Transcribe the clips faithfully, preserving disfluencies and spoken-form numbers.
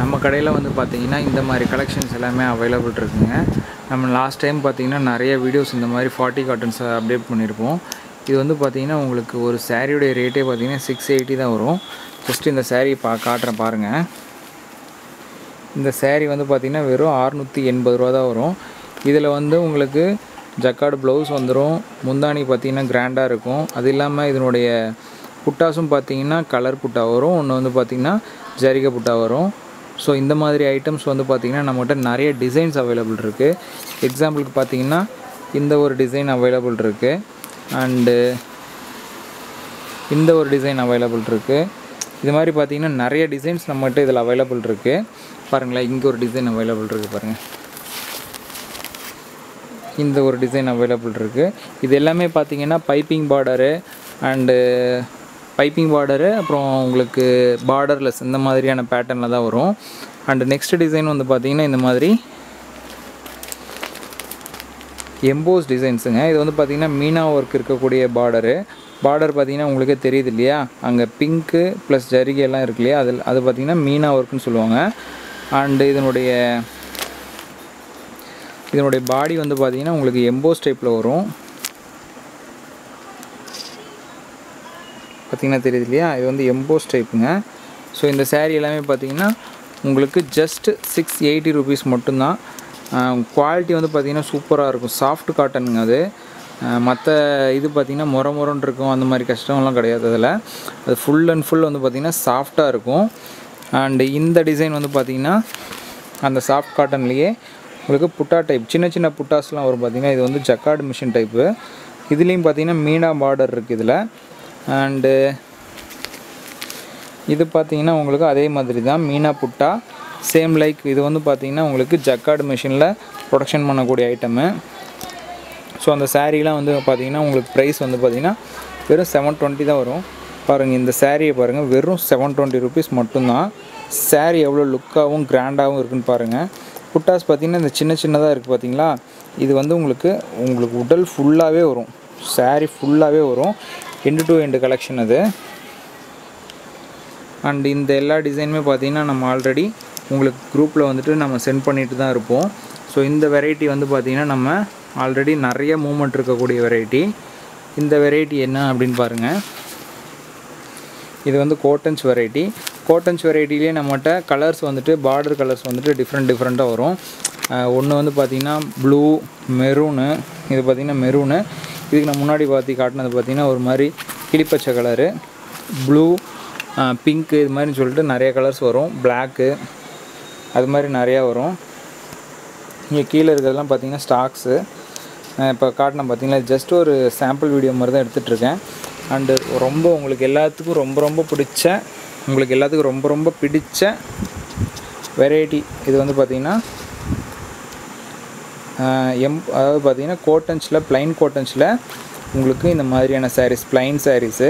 நம்ம கடையில் வந்து பார்த்தீங்கன்னா இந்த மாதிரி கலெக்ஷன்ஸ் எல்லாமே அவைலபிள் இருக்குங்க. நம்ம லாஸ்ட் டைம் பார்த்தீங்கன்னா நிறைய வீடியோஸ் இந்த மாதிரி ஃபார்ட்டி காட்டன்ஸை அப்டேட் பண்ணியிருப்போம். இது வந்து பார்த்தீங்கன்னா உங்களுக்கு ஒரு சாரியோடைய ரேட்டே பார்த்தீங்கன்னா சிக்ஸ் எயிட்டி தான் வரும். ஜஸ்ட் இந்த சாரீ பா காட்டுறேன் பாருங்கள். இந்த சாரீ வந்து பார்த்திங்கன்னா வெறும் அறுநூற்றி எண்பது ரூபா தான் வரும். இதில் வந்து உங்களுக்கு ஜக்கார்டு ப்ளவுஸ் வந்துடும். முந்தானி பார்த்திங்கன்னா கிராண்டாக இருக்கும். அது இல்லாமல் இதனுடைய புட்டாஸும் பார்த்திங்கன்னா கலர் புட்டா வரும், ஒன்று வந்து பார்த்திங்கன்னா ஜரிகை புட்டா வரும். ஸோ இந்த மாதிரி ஐட்டம்ஸ் வந்து பார்த்திங்கன்னா நம்மகிட்ட நிறைய டிசைன்ஸ் அவைலபிள் இருக்குது. எக்ஸாம்பிளுக்கு பார்த்திங்கன்னா இந்த ஒரு டிசைன் அவைலபிள் இருக்குது, அண்டு இந்த ஒரு டிசைன் அவைலபிள் இருக்குது. இது மாதிரி பார்த்திங்கன்னா நிறைய டிசைன்ஸ் நம்மகிட்ட இதில் அவைலபிள் இருக்குது. பாருங்களேன், இங்கே ஒரு டிசைன் அவைலபிள் இருக்குது, பாருங்கள் இந்த ஒரு டிசைன் அவைலபிள் இருக்குது. இது எல்லாமே பார்த்திங்கன்னா piping border and piping border அப்புறம் உங்களுக்கு பார்டர்லெஸ் இந்த மாதிரியான பேட்டர்னில் தான் வரும். அண்டு நெக்ஸ்ட் டிசைன் வந்து பார்த்திங்கன்னா இந்த மாதிரி எம்போஸ் டிசைன்ஸுங்க. இது வந்து பார்த்திங்கன்னா மீனா ஒர்க் இருக்கக்கூடிய பார்டரு. பார்டர் பார்த்திங்கன்னா உங்களுக்கே தெரியுது இல்லையா, அங்கே பிங்க்கு ப்ளஸ் ஜரிகையெல்லாம் இருக்கு இல்லையா, அதில் அது பார்த்திங்கன்னா மீனா ஒர்க்குன்னு சொல்லுவாங்க. அண்டு இதனுடைய இதனுடைய பாடி வந்து பார்த்திங்கன்னா உங்களுக்கு எம்போஸ் டைப்பில் வரும். பார்த்திங்கன்னா தெரியுது இல்லையா, இது வந்து எம்போஸ் டைப்புங்க. ஸோ இந்த சாரீ எல்லாமே பார்த்திங்கன்னா உங்களுக்கு ஜஸ்ட் சிக்ஸ் எயிட்டி ருபீஸ் மட்டும்தான். குவாலிட்டி வந்து பார்த்திங்கன்னா சூப்பராக இருக்கும். சாஃப்ட் காட்டனுங்க அது. மற்ற இது பார்த்திங்கன்னா முறை முறன்னு இருக்கும், அந்த மாதிரி கஷ்டம்லாம் கிடையாது அதில். அது ஃபுல் அண்ட் ஃபுல் வந்து பார்த்திங்கன்னா சாஃப்டாக இருக்கும். அண்டு இந்த டிசைன் வந்து பார்த்திங்கன்னா அந்த சாஃப்ட் காட்டன்லேயே உங்களுக்கு புட்டா டைப் சின்ன சின்ன புட்டாஸ்லாம் வரும். பார்த்திங்கன்னா இது வந்து ஜக்கார்டு மிஷின் டைப்பு. இதுலேயும் பார்த்திங்கன்னா மீனா பார்டர் இருக்குது இதில். அண்டு இது பார்த்திங்கன்னா உங்களுக்கு அதே மாதிரி தான் மீனா புட்டா சேம் லைக். இது வந்து பார்த்திங்கன்னா உங்களுக்கு ஜக்கார்டு மிஷினில் ப்ரொடக்ஷன் பண்ணக்கூடிய ஐட்டமு. ஸோ அந்த சாரீலாம் வந்து பார்த்திங்கன்னா உங்களுக்கு ப்ரைஸ் வந்து பார்த்திங்கன்னா வெறும் செவன் டுவெண்ட்டி தான் வரும். பாருங்கள் இந்த சாரியை பாருங்கள், வெறும் செவன் டுவெண்ட்டி ருபீஸ் மட்டும்தான். சாரீ எவ்வளோ லுக்காகவும் கிராண்டாகவும் இருக்குதுன்னு பாருங்கள். புட்டாஸ் பார்த்திங்கன்னா இந்த சின்ன சின்னதாக இருக்குது பார்த்திங்களா, இது வந்து உங்களுக்கு உங்களுக்கு உடல் ஃபுல்லாகவே வரும், சாரீ ஃபுல்லாகவே வரும், எண்டு டு எண்டு கலெக்ஷன் அது. அண்ட் இந்த எல்லா டிசைனுமே பார்த்திங்கன்னா நம்ம ஆல்ரெடி உங்களுக்கு குரூப்பில் வந்துட்டு நம்ம சென்ட் பண்ணிட்டு தான் இருப்போம். ஸோ இந்த வெரைட்டி வந்து பார்த்திங்கன்னா நம்ம ஆல்ரெடி நிறைய மூமெண்ட் இருக்கக்கூடிய வெரைட்டி. இந்த வெரைட்டி என்ன அப்படின்னு பாருங்கள், இது வந்து கோட்டன்ஸ் வெரைட்டி. கோட்டன்ஸ் வெரைட்டிலே நம்மகிட்ட கலர்ஸ் வந்துட்டு பார்டர் கலர்ஸ் வந்துட்டு டிஃப்ரெண்ட் டிஃப்ரெண்ட்டாக வரும். ஒன்று வந்து பார்த்திங்கன்னா ப்ளூ மெரூனு, இது பார்த்திங்கன்னா மெரூனு. இதுக்கு நான் முன்னாடி பார்த்து காட்டினது பார்த்திங்கன்னா ஒரு மாதிரி கிளிப்பச்சை கலரு, ப்ளூ, பிங்க்கு, இது மாதிரி சொல்லிட்டு நிறைய கலர்ஸ் வரும். பிளாக்கு, அது மாதிரி நிறையா வரும். இங்கே கீழே இருக்கிறதெல்லாம் பார்த்திங்கன்னா ஸ்டாக்ஸு. இப்போ காட்டினேன் பார்த்திங்கன்னா ஜஸ்ட் ஒரு சாம்பிள் வீடியோ மாதிரி தான் எடுத்துகிட்ருக்கேன். அண்டு ரொம்ப உங்களுக்கு எல்லாத்துக்கும் ரொம்ப ரொம்ப பிடிச்ச உங்களுக்கு எல்லாத்துக்கும் ரொம்ப ரொம்ப பிடிச்ச வெரைட்டி இது வந்து பார்த்திங்கன்னா எம் அதாவது பார்த்திங்கன்னா கோட்டன்ஸில் ப்ளைன் கோட்டன்ஸில் உங்களுக்கு இந்த மாதிரியான சாரீஸ், ப்ளைன் சாரீஸு,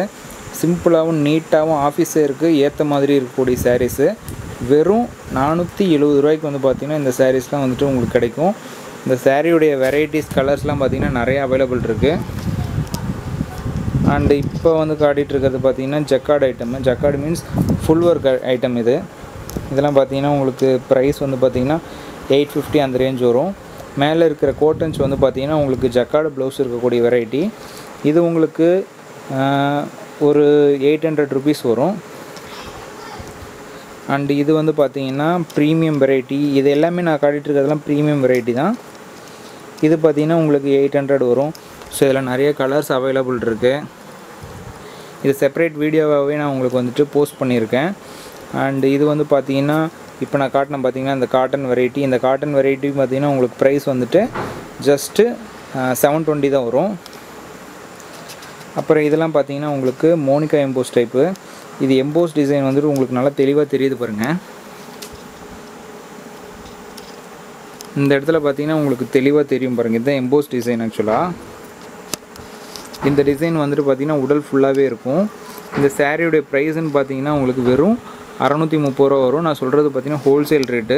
சிம்பிளாகவும் நீட்டாகவும் ஆஃபீஸே இருக்குது ஏற்ற மாதிரி இருக்கக்கூடிய சாரீஸு வெறும் நானூற்றி எழுபது ரூபாய்க்கு வந்து பார்த்திங்கன்னா இந்த சாரீஸ்லாம் வந்துட்டு உங்களுக்கு கிடைக்கும். இந்த சாரியுடைய வெரைட்டிஸ் கலர்ஸ்லாம் பார்த்திங்கன்னா நிறையா அவைலபிள் இருக்குது. அண்டு இப்போ வந்து காட்டிகிட்டு இருக்கிறது பார்த்திங்கன்னா jacquard item. Jacquard means full work item இது. இதெல்லாம் பார்த்திங்கன்னா உங்களுக்கு ப்ரைஸ் வந்து பார்த்திங்கன்னா எயிட் ஃபிஃப்டி அந்த ரேஞ்ச் வரும். மேலே இருக்கிற கோட்டன்ஸ் வந்து பார்த்திங்கன்னா உங்களுக்கு ஜக்கார்டு ப்ளவுஸ் இருக்கக்கூடிய வெரைட்டி. இது உங்களுக்கு ஒரு எயிட் ஹண்ட்ரட் ருபீஸ் வரும். அண்டு இது வந்து பார்த்திங்கன்னா ப்ரீமியம் வெரைட்டி. இது எல்லாமே நான் காட்டிகிட்டு இருக்கிறதெல்லாம் ப்ரீமியம் வெரைட்டி தான். இது பார்த்திங்கன்னா உங்களுக்கு எயிட் ஹண்ட்ரட் வரும். ஸோ இதில் நிறைய கலர்ஸ் அவைலபிள் இருக்குது. இது செப்பரேட் வீடியோவாகவே நான் உங்களுக்கு வந்துட்டு போஸ்ட் பண்ணியிருக்கேன். அண்டு இது வந்து பார்த்திங்கன்னா இப்போ நான் காட்டினேன் பார்த்திங்கன்னா இந்த காட்டன் வெரைட்டி. இந்த காட்டன் வெரைட்டி பார்த்திங்கன்னா உங்களுக்கு ப்ரைஸ் வந்துட்டு ஜஸ்ட்டு செவன் டுவெண்ட்டி தான் வரும். அப்புறம் இதெல்லாம் பார்த்திங்கன்னா உங்களுக்கு மோனிகா எம்போஸ் டைப்பு. இது எம்போஸ் டிசைன் வந்துட்டு உங்களுக்கு நல்லா தெளிவாக தெரியுது பாருங்கள். இந்த இடத்துல பார்த்திங்கன்னா உங்களுக்கு தெளிவாக தெரியும் பாருங்கள், இதுதான் எம்போஸ் டிசைன். ஆக்சுவலாக இந்த டிசைன் வந்துட்டு பார்த்திங்கன்னா உடல் ஃபுல்லாகவே இருக்கும். இந்த சாரியோடைய ப்ரைஸுன்னு பார்த்திங்கன்னா உங்களுக்கு வெறும் அறநூற்றி முப்பது ரூபா வரும். நான் சொல்கிறது பார்த்திங்கன்னா ஹோல்சேல் ரேட்டு.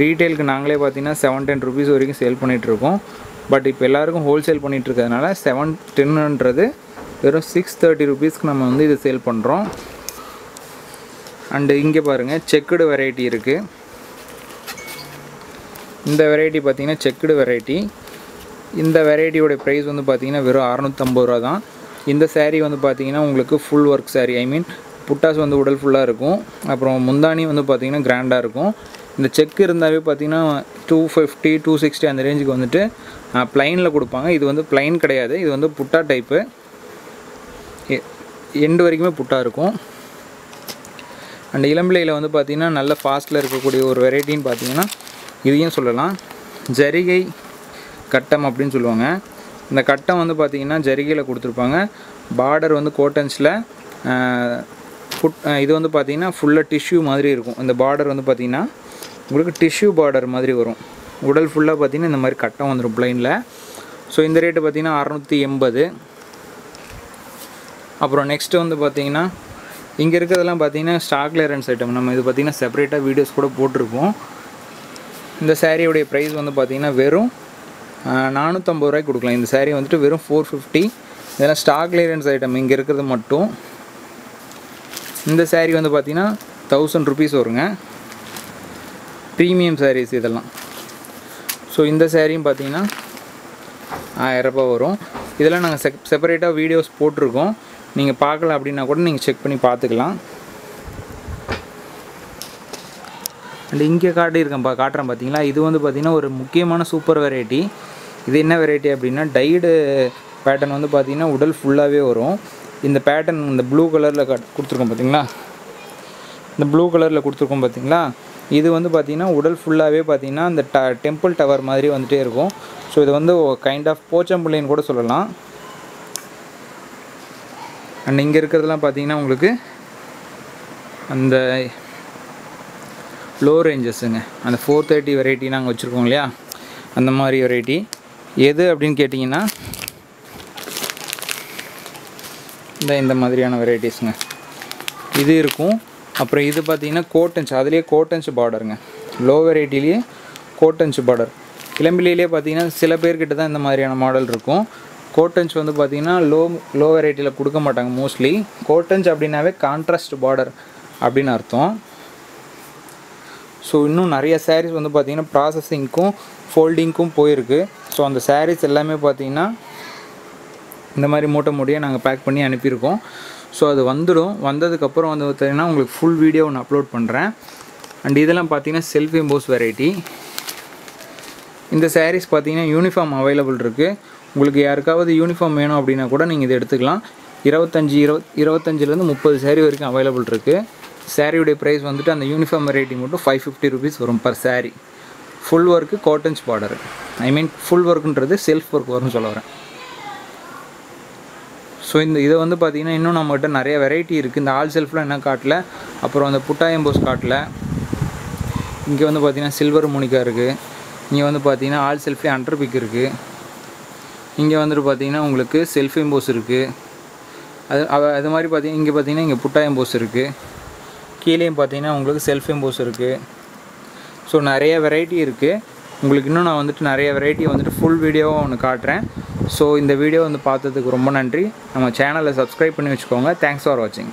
ரீட்டெயிலுக்கு நாங்களே பார்த்திங்கன்னா செவன் டென் ருபீஸ் வரைக்கும் சேல் பண்ணிகிட்ருக்கோம். பட் இப்போ எல்லாேருக்கும் ஹோல்சேல் பண்ணிகிட்ருக்கிறதுனால செவன் டென்னுன்றது வெறும் சிக்ஸ் தேர்ட்டி ருபீஸ்க்கு நம்ம வந்து இதை சேல் பண்ணுறோம். And இங்கே பாருங்க செக்குடு வெரைட்டி இருக்கு. இந்த வெரைட்டி பாத்தீங்கன்னா செக்குடு வெரைட்டி. இந்த வெரைட்டியோட பிரைஸ் வந்து பாத்தீங்கன்னா வெறும் அறுநூற்று ஐம்பது ரூபாய் தான். இந்த saree வந்து பாத்தீங்கன்னா உங்களுக்கு full work saree. I mean புட்டாஸ் வந்து உடல் ஃபுல்லா இருக்கும். அப்புறம் முந்தானி வந்து பாத்தீங்கன்னா கிராண்டா இருக்கும். இந்த செக் இருந்தாவே பாத்தீங்கன்னா இரநூற்று ஐம்பது இரநூற்று அறுபது அந்த ரேஞ்சுக்கு வந்துட்டு ப்ளைன்ல கொடுப்பாங்க. இது வந்து ப்ளைன் கிடையாது. இது வந்து புட்டா டைப். எண்ட் வரைக்கும் புட்டா இருக்கும். And இளம்பிளையில வந்து பாத்தீங்கன்னா நல்ல ஃபாஸ்ட்ல இருக்கக்கூடிய ஒரு வெரைட்டின்னு பாத்தீங்கன்னா இதையும் சொல்லலாம். ஜரிகை கட்டம் அப்படினு சொல்லுவாங்க. இந்த கட்டம் வந்து பாத்தீங்கன்னா ஜரிகையில கொடுத்திருப்பாங்க. border வந்து காட்டன்ஸ்ல இது வந்து பாத்தீங்கன்னா ஃபுல்லா டிஷ்யூ மாதிரி இருக்கும். இந்த border வந்து பாத்தீங்கன்னா உங்களுக்கு டிஷ்யூ border மாதிரி வரும். உடல் ஃபுல்லா பாத்தீங்கன்னா இந்த மாதிரி கட்டம் வந்துரும் ப்ளைன்ல. சோ இந்த ரேட் பாத்தீங்கன்னா அறுநூற்று எண்பது. அப்புறம் நெக்ஸ்ட் வந்து பாத்தீங்கன்னா இங்க இருக்குதெல்லாம் பாத்தீங்கன்னா ஸ்டாக் கிளியரன்ஸ் ஐட்டம். நம்ம இது பாத்தீங்கன்னா செப்பரேட்டா வீடியோஸ் கூட போட்டுருப்போம். இந்த சாரியோட பிரைஸ் வந்து பாத்தீங்கன்னா வெறும் நானூற்று ஐம்பது ரூபாய் கொடுக்கலாம். இந்த சாரி வந்து வெறும் நானூற்று ஐம்பது. இதெல்லாம் ஸ்டாக் கிளியரன்ஸ் ஐட்டம். இங்க இருக்குது மட்டும் இந்த சாரி வந்து பாத்தீங்கன்னா ஆயிரம் ரூபாய் வருங்க. பிரீமியம் சாரீஸ் இதெல்லாம். சோ இந்த சாரியும் பாத்தீங்கன்னா ஆயிரம் ரூபாய் வரும். இதெல்லாம் நாங்க செப்பரேட்டா வீடியோஸ் போட்டுருக்கோம். நீங்க பார்க்கல அப்படினா கூட நீங்க செக் பண்ணி பார்த்துக்கலாம். and இங்க காட்டி இருக்கேன் பா காட்றேன் பாத்தீங்களா. இது வந்து பாத்தீங்கன்னா ஒரு முக்கியமான சூப்பர் வெரைட்டி. இது என்ன வெரைட்டி அப்படினா டைட் பேட்டர்ன் வந்து பாத்தீங்கன்னா உடல் ஃபுல்லாவே வரும். இந்த பேட்டர்ன் இந்த ப்ளூ கலர்ல கொடுத்திருக்கோம் பாத்தீங்களா. இந்த ப்ளூ கலர்ல கொடுத்திருக்கோம் பாத்தீங்களா. இது வந்து பாத்தீங்கன்னா உடல் ஃபுல்லாவே பாத்தீங்கன்னா அந்த டெம்பிள் டவர் மாதிரி வந்துட்டே இருக்கும். சோ இது வந்து கைண்ட் ஆஃப் போச்சம்புள்ளின்னு கூட சொல்லலாம். அண்ட் இங்க இருக்குதெல்லாம் பாத்தீங்கன்னா உங்களுக்கு அந்த லோ ரேஞ்சஸ்ங்க. அந்த நானூற்று முப்பது வெரைட்டி நாங்க வச்சிருக்கோம் இல்லையா, அந்த மாதிரி வெரைட்டி எது அப்படினு கேட்டிங்கனா இந்த இந்த மாதிரியான வெரைட்டிஸ்ங்க இது இருக்கும். அப்புறம் இது பாத்தீங்கன்னா கோட்டன்ஸ். அதுலயே கோட்டன்ஸ் borderங்க. லோ வெரைட்டிலயே கோட்டன்ஸ் border. கிளம்பிலேயே பாத்தீங்கன்னா சில பேர் கிட்ட தான் இந்த மாதிரியான மாடல் இருக்கும். கோட்டன்ஸ் வந்து பாத்தீங்கன்னா லோ லோ வெரைட்டில கொடுக்க மாட்டாங்க மோஸ்ட்லி. கோட்டன்ஸ் அப்படினாவே கான்ட்ராஸ்ட் பார்டர் அப்படின அர்த்தம். சோ இன்னும் நிறைய sarees வந்து பாத்தீங்கன்னா processingக்கும் foldingக்கும் போய் இருக்கு. சோ அந்த sarees எல்லாமே பாத்தீங்கன்னா இந்த மாதிரி மூட்டை மூடியா நாங்க பேக் பண்ணி அனுப்பி இருக்கோம். சோ அது வந்துரும். வந்ததுக்கு அப்புறம் வந்து பாத்தீங்கன்னா உங்களுக்கு full video நான் upload பண்றேன். and இதெல்லாம் பாத்தீங்கன்னா self embossed variety. இந்த sarees பாத்தீங்கன்னா uniform available இருக்கு. உங்களுக்கு யாருக்காவது யூனிஃபார்ம் வேணும் அப்படினா கூட நீங்க இத எடுத்துக்கலாம். இருபத்தஞ்சு இருபது இருபத்தஞ்சு ல இருந்து முப்பது saree வரைக்கும் அவேலபிள் இருக்கு. சாரியோட பிரைஸ் வந்துட்டு அந்த யூனிஃபார்ம் ரேட்டி மட்டும் ஐநூற்று ஐம்பது ரூபாய் வரும் per saree. full work cotton border. I mean full workன்றது self work வரும்னு சொல்றேன். சோ இந்த இது வந்து பாத்தீங்கன்னா இன்னும் நம்மகிட்ட நிறைய வெரைட்டி இருக்கு. இந்த ஆல் செல்ஃப்ல என்ன காட்டல, அப்புறம் அந்த புட்டா எம்போஸ் காட்டல. இங்க வந்து பாத்தீங்கன்னா silver மோனிகா இருக்கு. இங்க வந்து பாத்தீங்கன்னா ஆல் செல்ஃப் அண்டர்பிக் இருக்கு. இங்க வந்து பாத்தீங்கன்னா உங்களுக்கு செல்ஃப் எம்போஸ் இருக்கு. அது அது மாதிரி பாத்தீங்க இங்க பாத்தீங்கன்னா இங்க புட்டா எம்போஸ் இருக்கு. கீழேயும் பாத்தீங்கன்னா உங்களுக்கு செல்ஃப் எம்போஸ் இருக்கு. சோ நிறைய வெரைட்டி இருக்கு. உங்களுக்கு இன்னும் நான் வந்துட்டு நிறைய வெரைட்டி வந்துட்டு full வீடியோவா உங்களுக்கு காட்றேன். சோ இந்த வீடியோ வந்து பார்த்ததுக்கு ரொம்ப நன்றி. நம்ம சேனலை subscribe பண்ணி வெச்சுக்கோங்க. Thanks for watching.